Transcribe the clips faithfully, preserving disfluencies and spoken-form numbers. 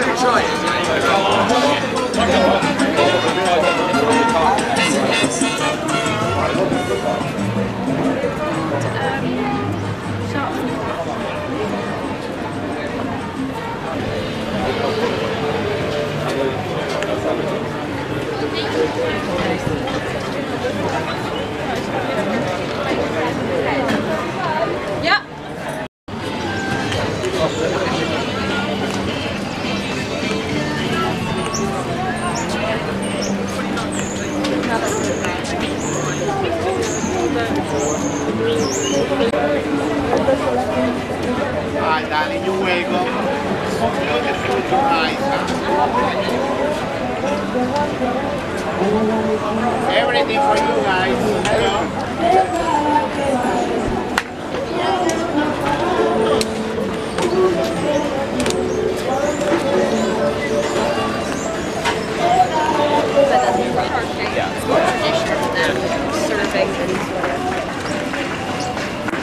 you try? Everything for you guys.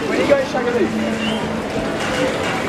When you guys check it out.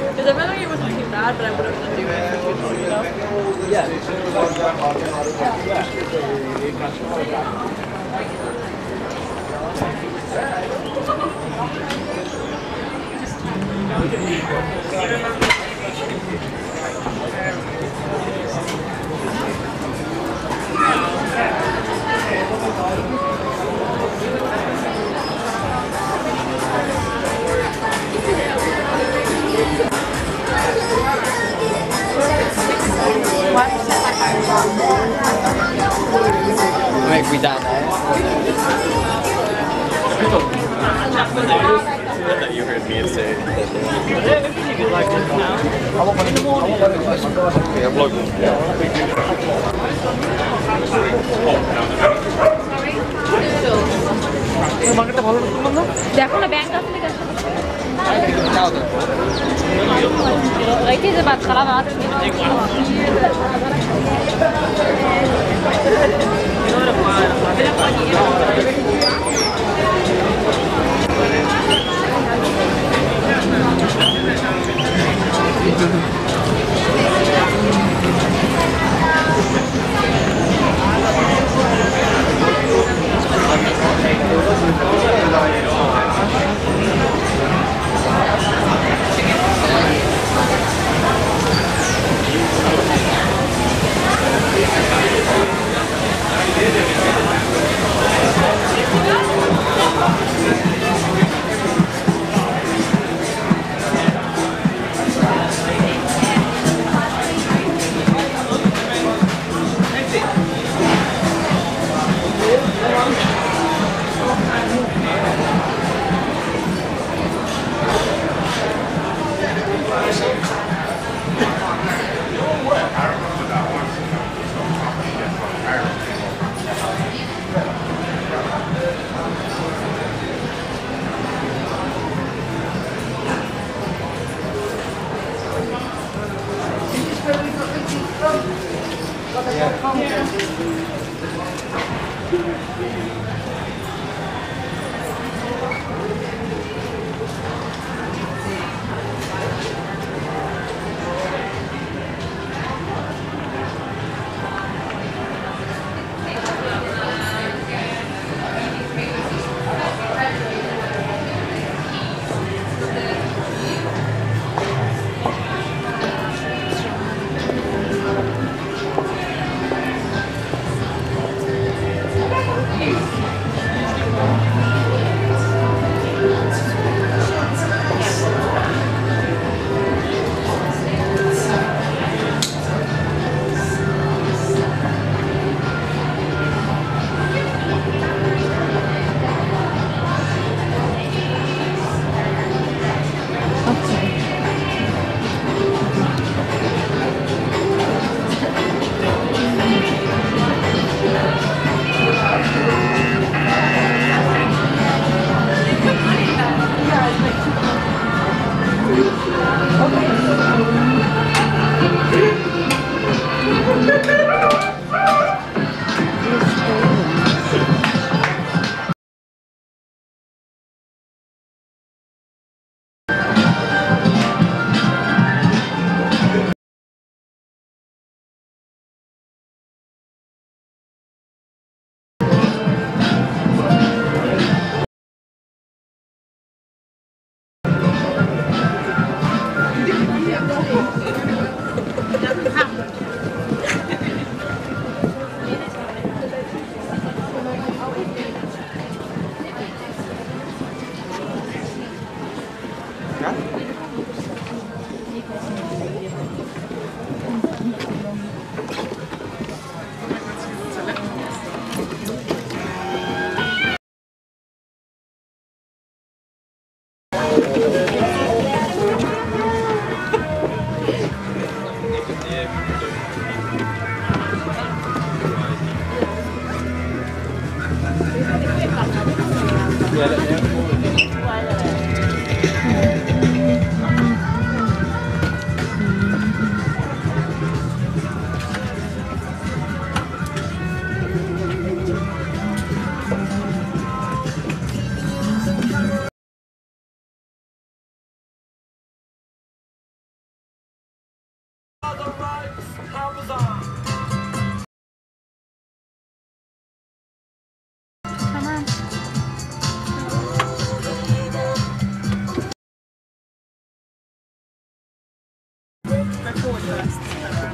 Because I felt like it wasn't too bad, but I wouldn't want to do it. Yeah. Make me down there. That you heard me say. I want one of the I I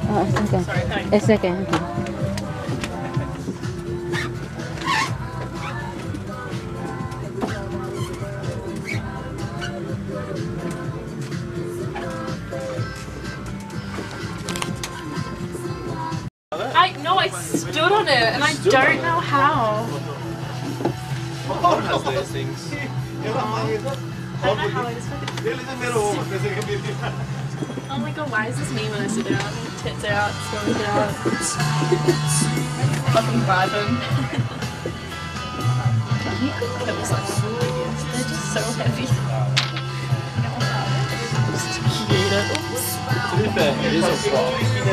Oh, it's okay. Sorry, thanks. It's okay. Okay. I no, I stood on it, and I don't know how. Everyone has those things. I don't know how I just fucking. Oh my god, why is this me when I sit down? Tits out, stomach out. Fucking vibing. You could put those on videos. They're just so heavy. Just cute. To be fair, it is a flop.